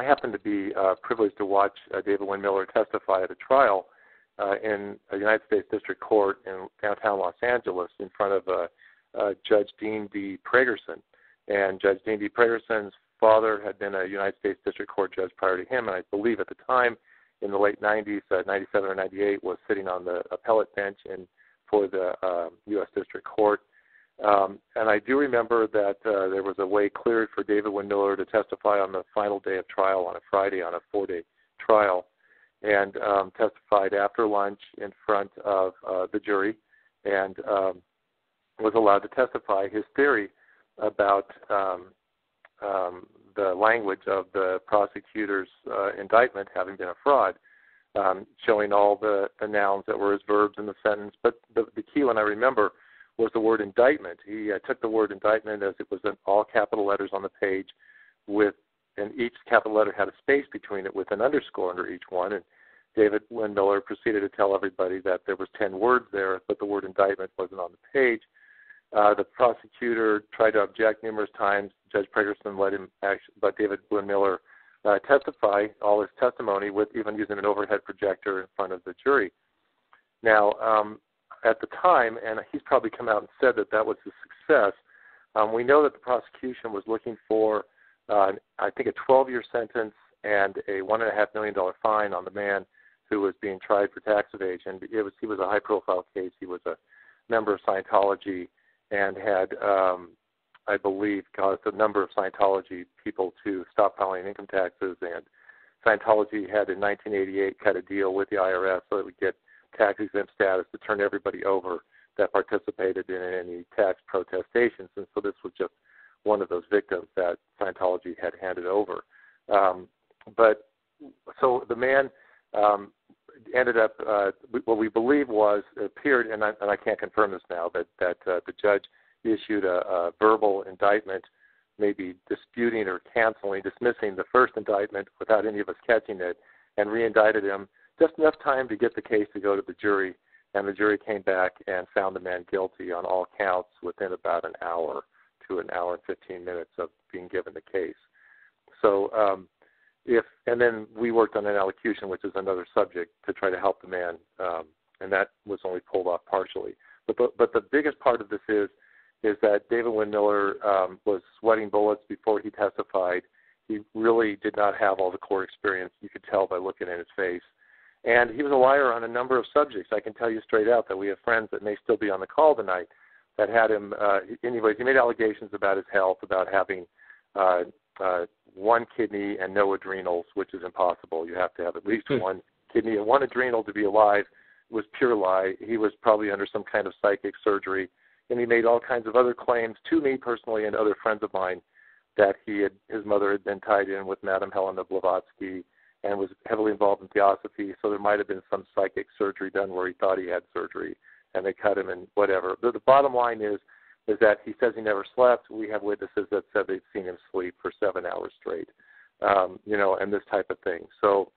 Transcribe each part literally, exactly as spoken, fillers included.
I happened to be uh, privileged to watch uh, David Wynn Miller testify at a trial uh, in a United States District Court in downtown Los Angeles in front of uh, uh, Judge Dean D. Pregerson. And Judge Dean D. Pregerson's father had been a United States District Court judge prior to him, and I believe at the time in the late nineties, uh, ninety-seven or ninety-eight, was sitting on the appellate bench in, for the uh, U S District Court. Um, and I do remember that uh, there was a way cleared for David Wynn Miller to testify on the final day of trial on a Friday, on a four-day trial, and um, testified after lunch in front of uh, the jury, and um, was allowed to testify his theory about um, um, the language of the prosecutor's uh, indictment having been a fraud, um, showing all the, the nouns that were his verbs in the sentence. But the, the key one I remember was the word indictment. He uh, took the word indictment as it was in all capital letters on the page, with, and each capital letter had a space between it with an underscore under each one. And David Wynn Miller proceeded to tell everybody that there was ten words there, but the word indictment wasn't on the page. Uh, the prosecutor tried to object numerous times. Judge Pregerson let him, actually, but David Wynn Miller uh, testify all his testimony, with even using an overhead projector in front of the jury. Now, um, at the time, and he's probably come out and said that that was his success, um, we know that the prosecution was looking for, uh, I think, a twelve-year sentence and a one point five million dollars fine on the man who was being tried for tax evasion. It was, he was a high-profile case. He was a member of Scientology and had, um, I believe, caused a number of Scientology people to stop filing income taxes. And Scientology had, in nineteen eighty-eight, cut a deal with the I R S so it would get tax-exempt status to turn everybody over that participated in any tax protestations. And so this was just one of those victims that Scientology had handed over. Um, but so the man um, ended up, uh, what we believe was, appeared, and I, and I can't confirm this now, but that uh, the judge issued a, a verbal indictment, maybe disputing or canceling, dismissing the first indictment without any of us catching it, and re-indicted him just enough time to get the case to go to the jury, and the jury came back and found the man guilty on all counts within about an hour to an hour and fifteen minutes of being given the case. So um, if, and then we worked on an allocution, which is another subject, to try to help the man, um, and that was only pulled off partially. But the, but the biggest part of this is, is that David Wynn Miller um, was sweating bullets before he testified. He really did not have all the core experience. You could tell by looking at his face. And he was a liar on a number of subjects. I can tell you straight out that we have friends that may still be on the call tonight that had him, uh, anyways, he made allegations about his health, about having uh, uh, one kidney and no adrenals, which is impossible. You have to have at least one kidney and one adrenal to be alive. It was pure lie. He was probably under some kind of psychic surgery. And he made all kinds of other claims to me personally and other friends of mine that he had, his mother had been tied in with Madame Helena Blavatsky, and was heavily involved in theosophy, so there might have been some psychic surgery done where he thought he had surgery, and they cut him and whatever. But the bottom line is is that he says he never slept. We have witnesses that said they've seen him sleep for seven hours straight, um, you know, and this type of thing. So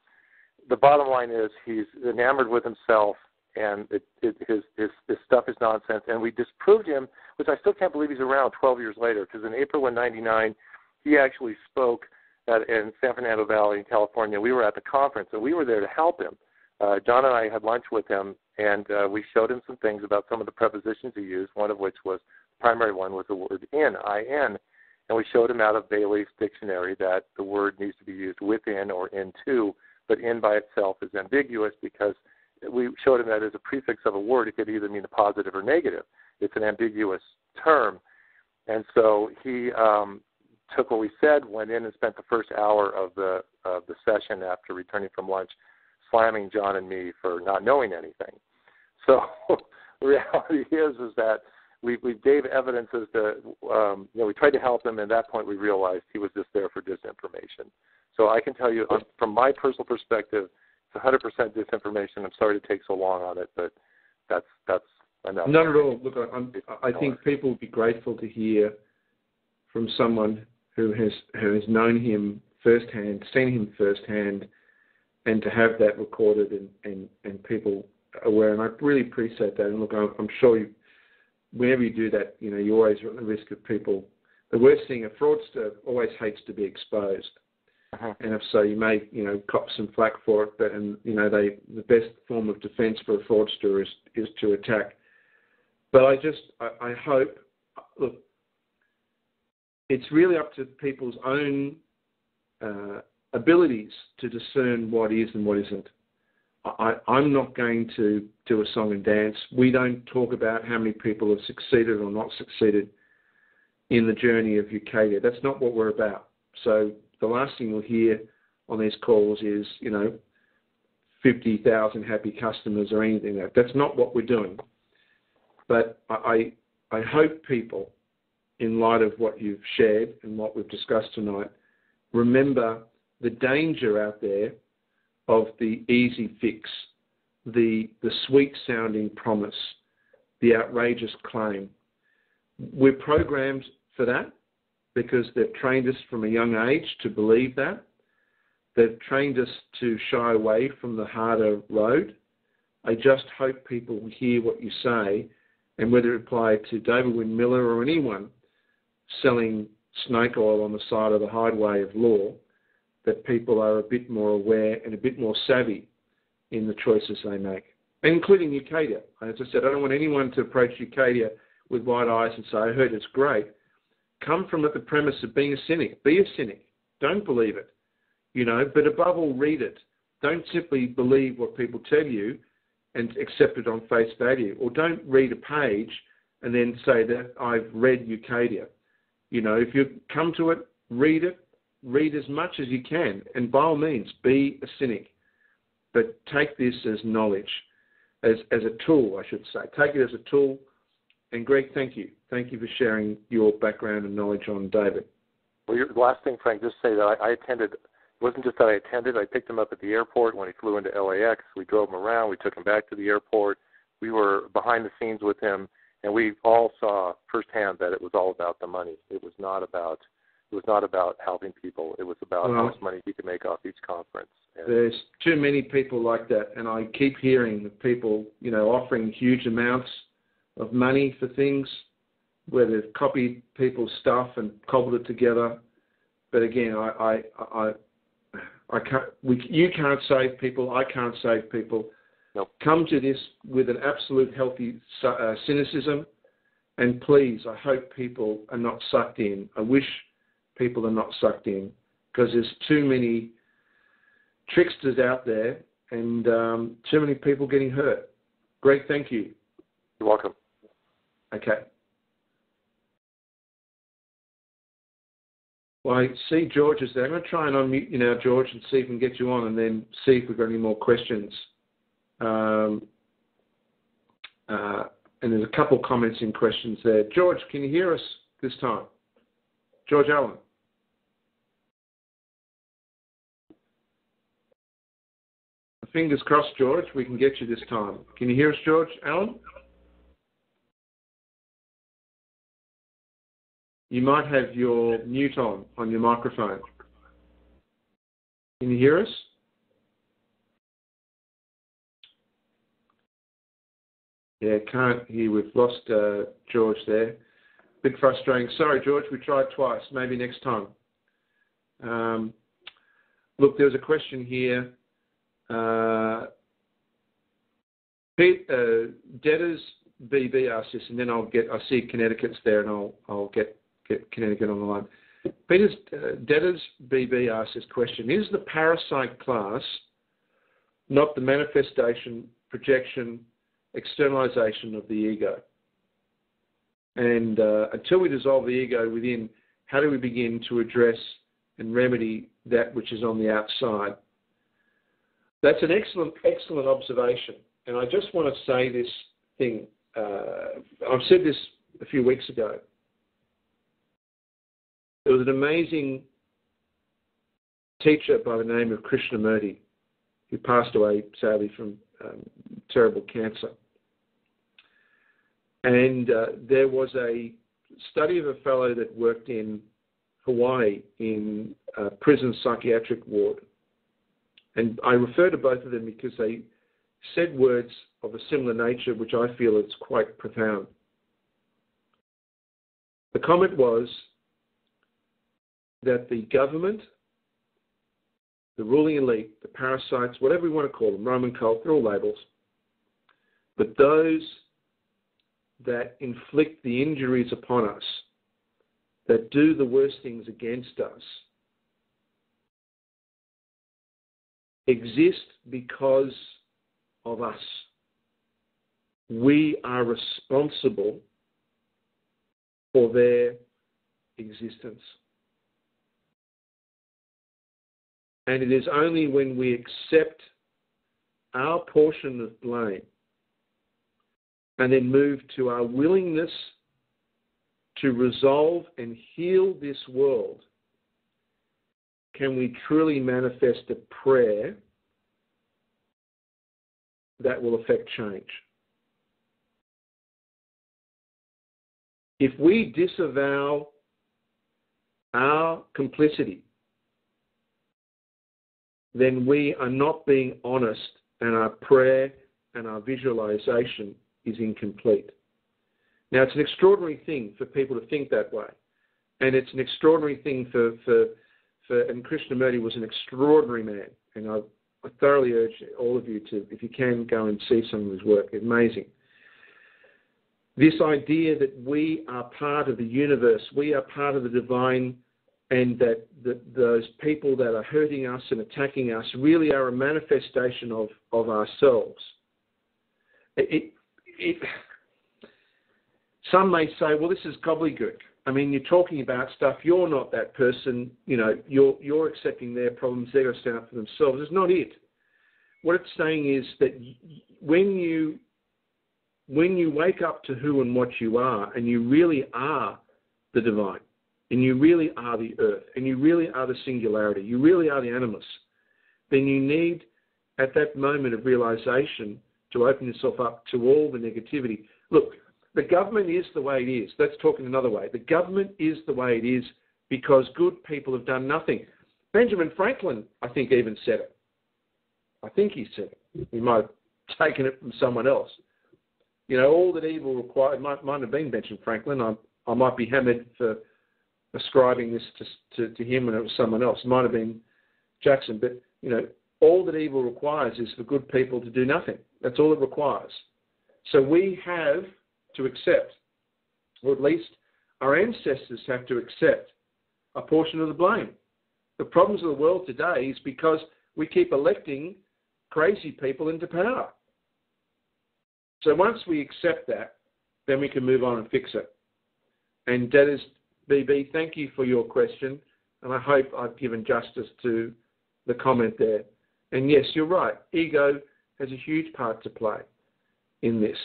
the bottom line is he's enamored with himself, and it, it, his, his, his stuff is nonsense. And we disproved him, which I still can't believe he's around twelve years later, because in April of ninety-nine, he actually spoke At, in San Fernando Valley in California. We were at the conference, and we were there to help him. Uh, John and I had lunch with him, and uh, we showed him some things about some of the prepositions he used, one of which was, the primary one was the word in, I N, and we showed him out of Bailey's dictionary that the word needs to be used within or into, but in by itself is ambiguous because we showed him that as a prefix of a word, it could either mean a positive or negative. It's an ambiguous term. And so he... Um, took what we said, went in and spent the first hour of the of the session after returning from lunch slamming John and me for not knowing anything. So the reality is is that we, we gave evidence as to, um, you know, we tried to help him, and at that point we realized he was just there for disinformation. So I can tell you, um, from my personal perspective, it's one hundred percent disinformation. I'm sorry to take so long on it, but that's, that's enough. Not at all. Look, I'm, I think people would be grateful to hear from someone who has who has known him firsthand, seen him firsthand, and to have that recorded and, and, and people aware. And I really appreciate that. And look, I'm sure you, whenever you do that, you know, you always run the risk of people. The worst thing, a fraudster always hates to be exposed. Uh-huh. And if so, you may, you know, cop some flack for it. But, and you know, they the best form of defense for a fraudster is is to attack. But I just, I, I hope, look, it's really up to people's own uh, abilities to discern what is and what isn't. I, I'm not going to do a song and dance. We don't talk about how many people have succeeded or not succeeded in the journey of UCADIA. That's not what we're about. So the last thing you'll hear on these calls is, you know, fifty thousand happy customers or anything like that. That's not what we're doing. But I, I hope people, in light of what you've shared and what we've discussed tonight, remember the danger out there of the easy fix, the the sweet-sounding promise, the outrageous claim. We're programmed for that because they've trained us from a young age to believe that. They've trained us to shy away from the harder road. I just hope people hear what you say, and whether it applied to David Wynn Miller or anyone selling snake oil on the side of the highway of law, that people are a bit more aware and a bit more savvy in the choices they make, including UCADIA. As I said, I don't want anyone to approach UCADIA with wide eyes and say, I heard it's great. Come from it the premise of being a cynic. Be a cynic. Don't believe it, you know, but above all, read it. Don't simply believe what people tell you and accept it on face value, or don't read a page and then say that I've read UCADIA. You know, if you come to it, read it, read as much as you can, and by all means, be a cynic. But take this as knowledge, as, as a tool, I should say. Take it as a tool. And Greg, thank you. Thank you for sharing your background and knowledge on David. Well, your last thing, Frank, just say that I, I attended. It wasn't just that I attended. I picked him up at the airport when he flew into L A X. We drove him around. We took him back to the airport. We were behind the scenes with him, and we all saw firsthand that it was all about the money. It was not about it was not about helping people. It was about well, how much money you could make off each conference. And there's too many people like that, and I keep hearing of people, you know, offering huge amounts of money for things where they've copied people's stuff and cobbled it together. But again, I I. I I can't, we, you can't save people. I can't save people. Nope. Come to this with an absolute healthy uh, cynicism, and please, I hope people are not sucked in. I wish people are not sucked in, because there's too many tricksters out there and um, too many people getting hurt. Greg, thank you. You're welcome. Okay. Well, I see George is there. I'm going to try and unmute you now, George, and see if we can get you on, and then see if we've got any more questions. Um, uh, and there's a couple comments and questions there. George, can you hear us this time? George Allen. Fingers crossed, George, we can get you this time. Can you hear us, George Allen? You might have your mute on, on your microphone. Can you hear us? Yeah, can't hear. We've lost uh, George there. Bit frustrating. Sorry, George, we tried twice. Maybe next time. Um, look, there was a question here. Uh, Pete, uh, debtors B B asked this, and then I'll get, I see Connecticut's there, and I'll, I'll get, Get Connecticut on the line. Peter's uh, debtors B B asks this question: is the parasite class not the manifestation, projection, externalization of the ego? And uh, until we dissolve the ego within, how do we begin to address and remedy that which is on the outside? That's an excellent, excellent observation. And I just want to say this thing. Uh, I've said this a few weeks ago. There was an amazing teacher by the name of Krishnamurti, who passed away, sadly, from um, terrible cancer. And uh, there was a study of a fellow that worked in Hawaii in a prison psychiatric ward. And I refer to both of them because they said words of a similar nature, which I feel is quite profound. The comment was that the government the ruling elite, the parasites, whatever you want to call them, Roman cult, they're all labels. But those that inflict the injuries upon us, that do the worst things against us, exist because of us. We are responsible for their existence. And it is only when we accept our portion of blame and then move to our willingness to resolve and heal this world can we truly manifest a prayer that will affect change. If we disavow our complicity, then we are not being honest, and our prayer and our visualization is incomplete. Now, it's an extraordinary thing for people to think that way, and it's an extraordinary thing for, for, for and Krishnamurti was an extraordinary man, and I, I thoroughly urge all of you to, if you can, go and see some of his work. It's amazing. This idea that we are part of the universe, we are part of the divine, and that the, those people that are hurting us and attacking us really are a manifestation of, of ourselves. It, it, some may say, well, this is gobbledygook. I mean, you're talking about stuff. You're not that person. You know, you're, you're accepting their problems. They're going to stand up for themselves. It's not it. What it's saying is that when you, when you wake up to who and what you are, and you really are the divine, and you really are the earth, and you really are the singularity, you really are the animus, then you need, at that moment of realization, to open yourself up to all the negativity. Look, the government is the way it is. Let's talk in another way. The government is the way it is because good people have done nothing. Benjamin Franklin, I think, even said it. I think he said it. He might have taken it from someone else. You know, all that evil requires, it might, might have been Benjamin Franklin. I, I might be hammered for ascribing this to, to, to him, and it was someone else. It might have been Jackson. But, you know, all that evil requires is for good people to do nothing. That's all it requires. So we have to accept, or at least our ancestors have to accept, a portion of the blame. The problems of the world today is because we keep electing crazy people into power. So once we accept that, then we can move on and fix it. And that is, B B, thank you for your question, and I hope I've given justice to the comment there. And yes, you're right. Ego has a huge part to play in this.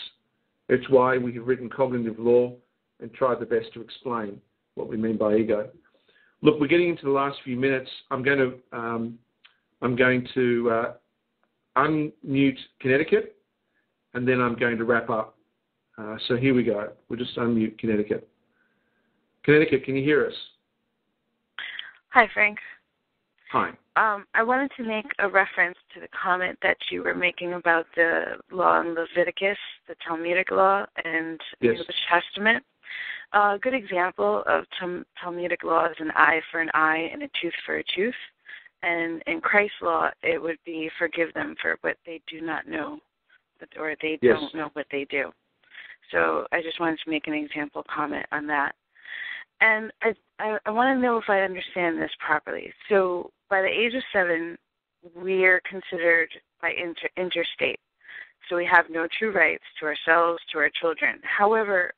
It's why we have written Cognitive Law and tried the best to explain what we mean by ego. Look, we're getting into the last few minutes. I'm going to, um, I'm going to uh, unmute Connecticut, and then I'm going to wrap up. Uh, so here we go. We'll just unmute Connecticut. Connecticut, can you hear us? Hi, Frank. Hi. Um, I wanted to make a reference to the comment that you were making about the law in Leviticus, the Talmudic law, and yes. The Old Testament. Uh, a good example of Tal- Talmudic law is an eye for an eye and a tooth for a tooth. And in Christ's law, it would be forgive them for what they do not know, or they yes. don't know what they do. So I just wanted to make an example comment on that. And I, I, I want to know if I understand this properly. So by the age of seven, we are considered by inter, interstate. So we have no true rights to ourselves, to our children. However,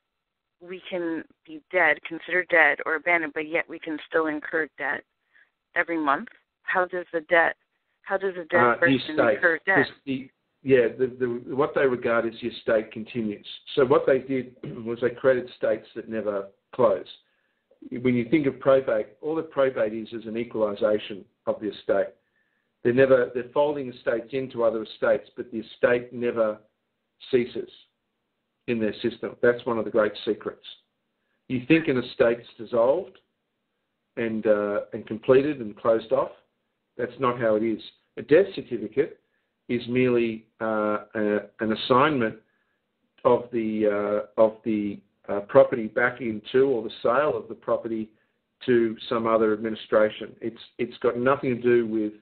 we can be dead, considered dead or abandoned, but yet we can still incur debt every month. How does the debt, how does a dead uh, person incur debt? The, yeah, the, the, what they regard as your state continues. So what they did was they created states that never close. When you think of probate, all that probate is is an equalisation of the estate. They're never they're folding estates into other estates, but the estate never ceases in their system. That's one of the great secrets. You think an estate's dissolved and uh, and completed and closed off. That's not how it is. A death certificate is merely uh, a, an assignment of the uh, of the Uh, property back into, or the sale of the property to some other administration. It's it's got nothing to do with